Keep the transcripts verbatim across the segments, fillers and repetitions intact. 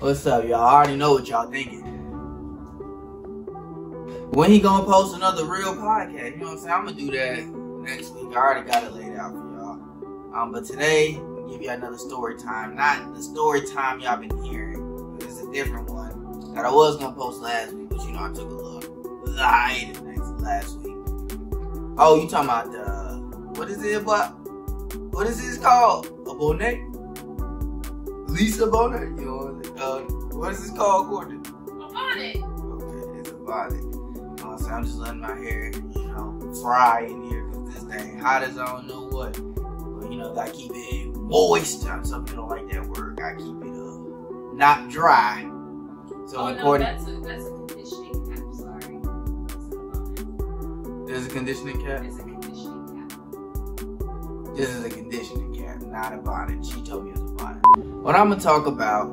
What's up, y'all? I already know what y'all thinking. When he gonna post another real podcast? You know what I'm saying? I'm gonna do that next week. I already got it laid out for y'all. Um, but today, I'll give you another story time. Not the story time y'all been hearing. It's a different one that I was gonna post last week, but you know I took a little lie last week. Oh, you talking about the uh, what is it about? What is this called? A bonnet? Lisa Bonnet? You know, uh, what is this called, Courtney? A bonnet. Okay, it's a bonnet. So I'm just letting my hair, you know, fry in here because this thing hot as I don't know what. But you know, I keep it moist. Some people don't like that word. I keep it uh, not dry. So oh, no, that's a, that's a conditioning. I'm sorry. It's a bonnet. There's a conditioning cap. It's a conditioning cap. This is a conditioning cap, not a bonnet. She told me it was a bonnet. What I'm gonna talk about,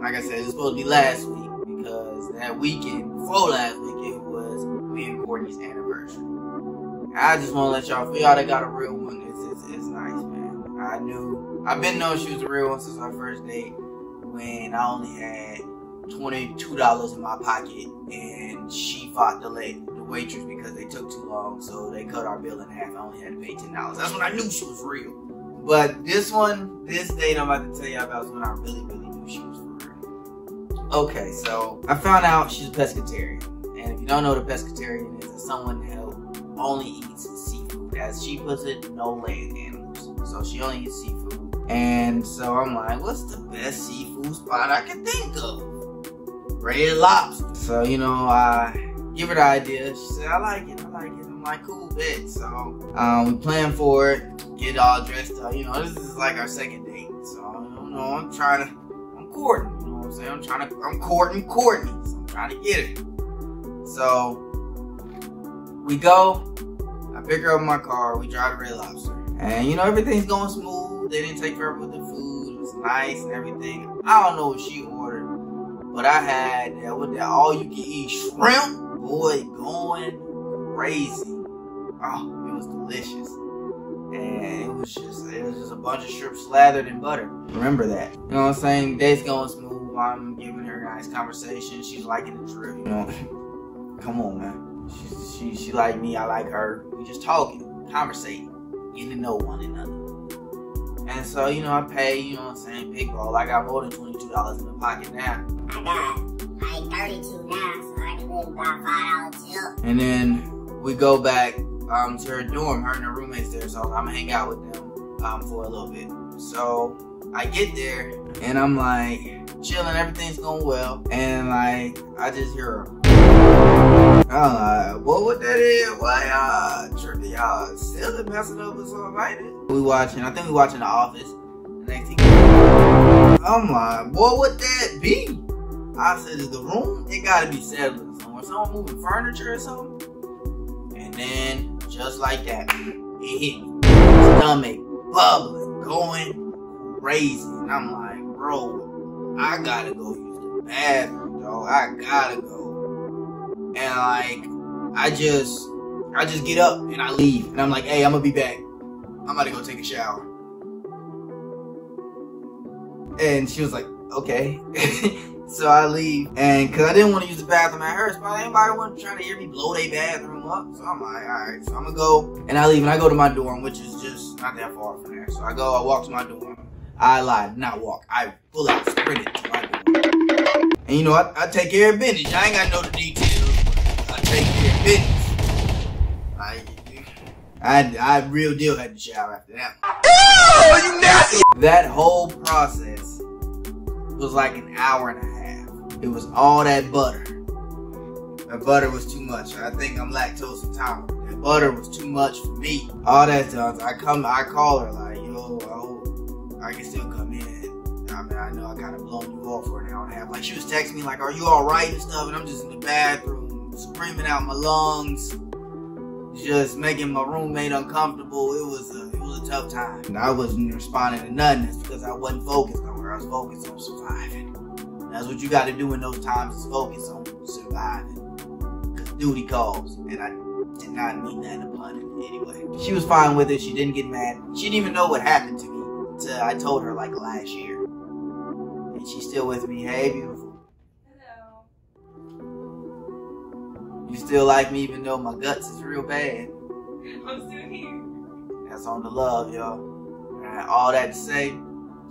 like I said, it's supposed to be last week because that weekend before last weekend. Me and Courtney's anniversary. I just want to let y'all feel y'all that got a real one. It's, it's, it's nice, man. I knew, I've been knowing she was a real one since our first date when I only had twenty-two dollars in my pocket and she fought the, late, the waitress because they took too long, so they cut our bill in half. I only had to pay ten dollars. That's when I knew she was real. But this one, this date I'm about to tell y'all about is when I really, really knew she was real. Okay, so I found out she's a pescatarian. And if you don't know what a pescatarian is, it's someone who only eats seafood. As she puts it, no land animals. So she only eats seafood. And so I'm like, what's the best seafood spot I can think of? Red Lobster. So, you know, I give her the idea. She said, I like it, I like it. I'm like, cool, bet. So um, we plan for it, get all dressed up. You know, this is like our second date. So, I don't know, I'm trying to, I'm courting. You know what I'm saying? I'm trying to, I'm courting Courtney. So I'm trying to get her. So, we go, I pick her up in my car, we drive to Red Lobster. And you know, everything's going smooth, they didn't take forever with the food, it was nice and everything. I don't know what she ordered, but I had that, with that all-you-can-eat shrimp, boy, going crazy. Oh, it was delicious. And it was just, it was just a bunch of shrimp slathered in butter. Remember that. You know what I'm saying, day's going smooth, I'm giving her a nice conversation, she's liking the drip, you know. Come on, man. She, she, she like me, I like her. We just talking, conversating, getting to know one another. And so, you know, I pay, you know what I'm saying, big ball. I got more than twenty-two dollars in my pocket now. I got like thirty-two now, so I can make about five dollars too. And then we go back um, to her dorm. Her and her roommate's there, so I'm gonna hang out with them um, for a little bit. So I get there, and I'm like, chilling, everything's going well. And like, I just hear her. Uh, what what that is? Why y'all tripping? Y'all still messing up with something like that? We watching, I think we watching The Office. Next thing, I'm like, boy, what that be? I said, is the room? It gotta be settling somewhere. Someone moving furniture or something. And then, just like that, it hit me. Stomach bubbling, going crazy. And I'm like, bro, I gotta go use the bathroom, dog. I gotta go. And like, I just, I just get up and I leave. And I'm like, hey, I'm gonna be back. I'm about to go take a shower. And she was like, okay. So I leave. And cause I didn't want to use the bathroom at her spot. Anybody want to try to hear me blow their bathroom up? So I'm like, all right, so I'm gonna go. And I leave and I go to my dorm, which is just not that far from there. So I go, I walk to my dorm. I lied, not walk. I pull out, sprinted to my dorm. And you know, I, I take care of business. I ain't got no details. Take care of business. Like, I, I real deal had to shower after that. Ew, you nasty! That whole process was like an hour and a half. It was all that butter. That butter was too much. I think I'm lactose intolerant. That butter was too much for me. All that stuff. I come, I call her like, yo, oh, I can still come in. I mean, I know I kind of blown you off for an hour and a half. Like, she was texting me like, are you all right and stuff? And I'm just in the bathroom, screaming out my lungs, just making my roommate uncomfortable. It was a, it was a tough time. And I wasn't responding to nothing. It's because I wasn't focused on her. I was focused on surviving. And that's what you got to do in those times, is focus on surviving. Because duty calls. And I did not mean that upon it anyway. She was fine with it. She didn't get mad. She didn't even know what happened to me until I told her like last year. And she's still with me. Hey, beautiful. You still like me even though my guts is real bad. I'm still here. That's on the love, y'all. All right, all that to say,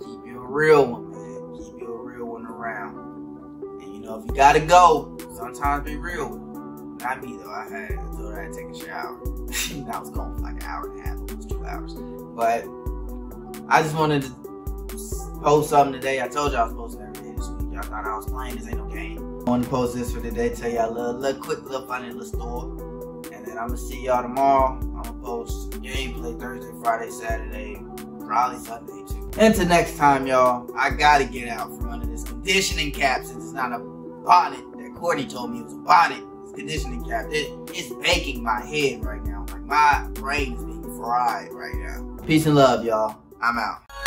keep you a real one, man. Keep you a real one around. And you know, if you gotta go, sometimes be real with you. Not me though. I had to do that. I had to take a shower. I was gone for like an hour and a half, almost two hours. But I just wanted to post something today. I told y'all I was posting every day this week. Y'all thought I was playing. This ain't no game. I want to post this for today, tell y'all a little, little quick little funny little story. And then I'm going to see y'all tomorrow. I'm going to post gameplay Thursday, Friday, Saturday, probably Sunday too. Until next time, y'all, I got to get out from under this conditioning cap since it's not a bonnet that Courtney told me it was a bonnet. This conditioning cap, it, it's baking my head right now. Like my brain is being fried right now. Peace and love, y'all. I'm out.